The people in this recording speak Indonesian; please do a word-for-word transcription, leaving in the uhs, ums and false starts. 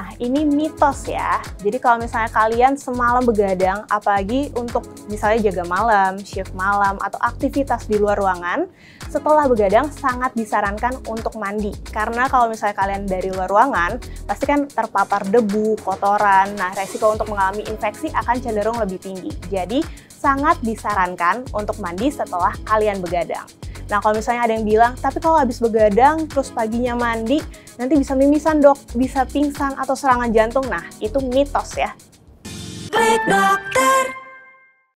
Nah, ini mitos ya. Jadi kalau misalnya kalian semalam begadang, apalagi untuk misalnya jaga malam, shift malam, atau aktivitas di luar ruangan, setelah begadang sangat disarankan untuk mandi. Karena kalau misalnya kalian dari luar ruangan, pasti kan terpapar debu, kotoran. Nah, resiko untuk mengalami infeksi akan cenderung lebih tinggi. Jadi, sangat disarankan untuk mandi setelah kalian begadang. Nah, kalau misalnya ada yang bilang, tapi kalau habis begadang terus paginya mandi, nanti bisa mimisan dok, bisa pingsan atau serangan jantung. Nah, itu mitos ya. Klik Dokter.